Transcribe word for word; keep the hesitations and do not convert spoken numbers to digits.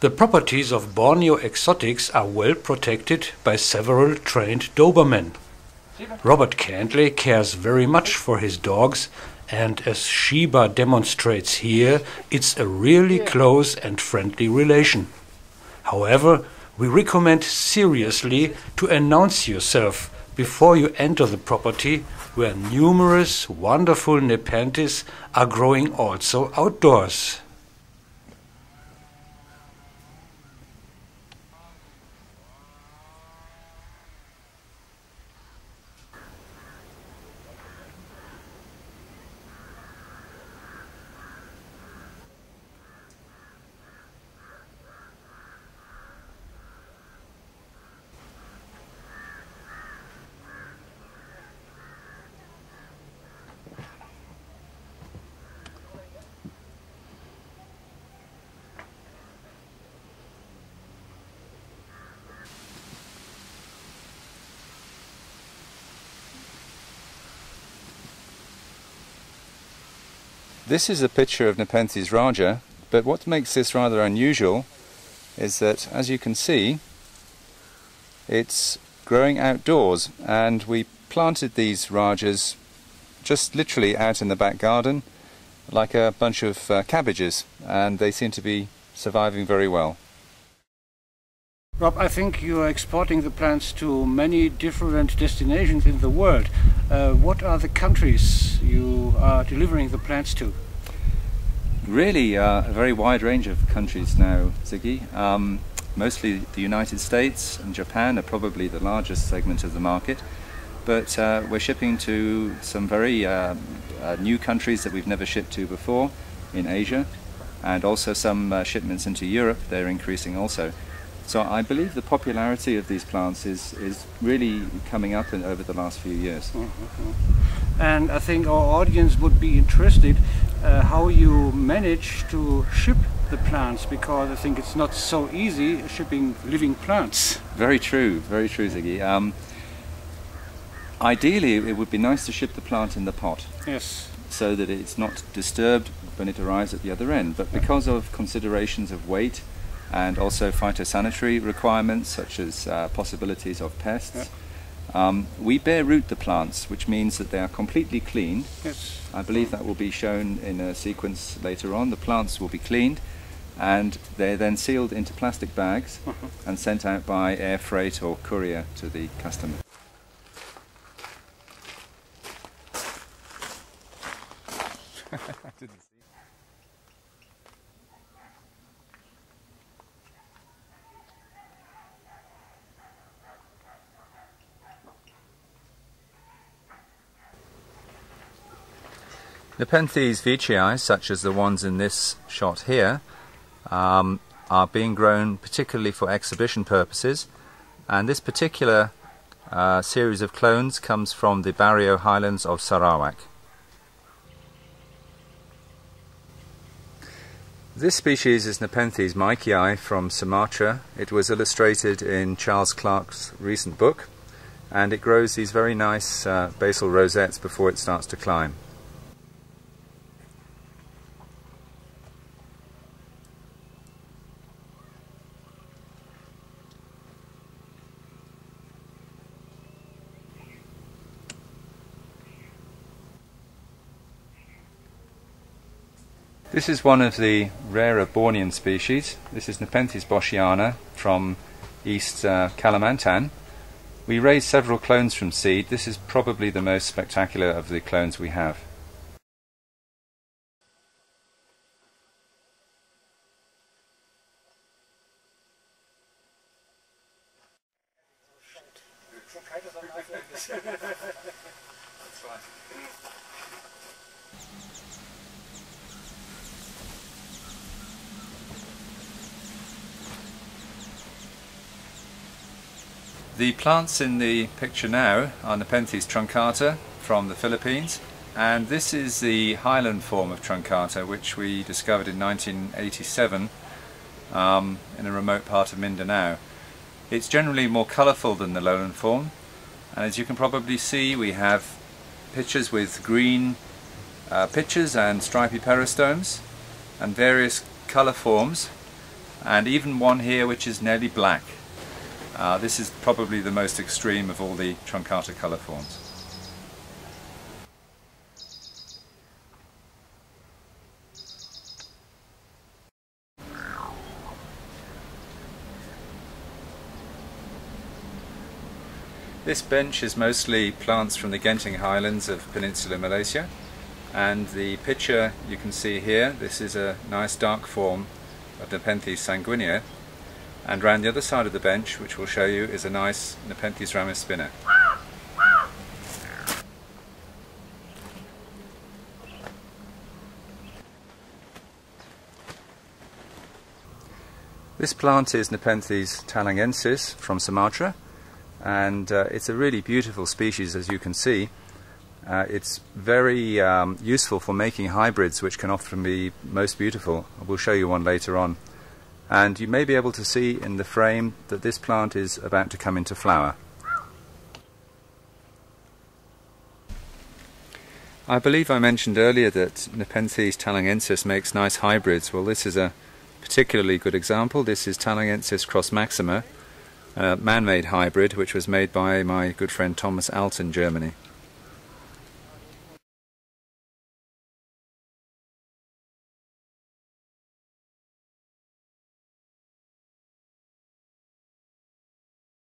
The properties of Borneo Exotics are well protected by several trained Dobermen. Robert Cantley cares very much for his dogs, and as Shiba demonstrates here, it's a really close and friendly relation. However, we recommend seriously to announce yourself before you enter the property, where numerous wonderful Nepenthes are growing also outdoors. This is a picture of Nepenthes raja, but what makes this rather unusual is that, as you can see, it's growing outdoors, and we planted these rajas just literally out in the back garden like a bunch of uh, cabbages, and they seem to be surviving very well. Rob, I think you are exporting the plants to many different destinations in the world. Uh, what are the countries you are delivering the plants to? Really uh, a very wide range of countries now, Ziggy. Um, mostly the United States and Japan are probably the largest segment of the market, but uh, we're shipping to some very uh, uh, new countries that we've never shipped to before in Asia, and also some uh, shipments into Europe. They're increasing also. So I believe the popularity of these plants is, is really coming up in, over the last few years. Mm-hmm. And I think our audience would be interested uh, how you manage to ship the plants, because I think it's not so easy shipping living plants. Very true, very true, Ziggy. Um, ideally it would be nice to ship the plant in the pot. Yes. So that it's not disturbed when it arrives at the other end, but because of considerations of weight, and also phytosanitary requirements such as uh, possibilities of pests. Yeah. Um, we bare root the plants, which means that they are completely cleaned. Yes. I believe that will be shown in a sequence later on. The plants will be cleaned and they're then sealed into plastic bags uh-huh. and sent out by air freight or courier to the customer. Nepenthes veitchii, such as the ones in this shot here, um, are being grown particularly for exhibition purposes, and this particular uh, series of clones comes from the Barrio Highlands of Sarawak. This species is Nepenthes mickii from Sumatra. It was illustrated in Charles Clark's recent book, and it grows these very nice uh, basal rosettes before it starts to climb. This is one of the rarer Bornean species. This is Nepenthes boschiana from East uh, Kalimantan. We raised several clones from seed. This is probably the most spectacular of the clones we have. The plants in the picture now are Nepenthes truncata from the Philippines, and this is the highland form of truncata which we discovered in nineteen eighty-seven um, in a remote part of Mindanao. It's generally more colourful than the lowland form, and as you can probably see we have pitchers with green uh, pitchers and stripy peristomes and various colour forms, and even one here which is nearly black. Uh, this is probably the most extreme of all the truncata colour forms. This bench is mostly plants from the Genting Highlands of Peninsular Malaysia, and the pitcher you can see here, this is a nice dark form of Nepenthes sanguinea. And round the other side of the bench, which we'll show you, is a nice Nepenthes ramus spinner. This plant is Nepenthes talangensis from Sumatra, and uh, it's a really beautiful species, as you can see. Uh, it's very um, useful for making hybrids, which can often be most beautiful. We'll show you one later on. And you may be able to see in the frame that this plant is about to come into flower. I believe I mentioned earlier that Nepenthes talangensis makes nice hybrids. Well, this is a particularly good example. This is Talangensis cross maxima, a man-made hybrid which was made by my good friend Thomas Alt in Germany.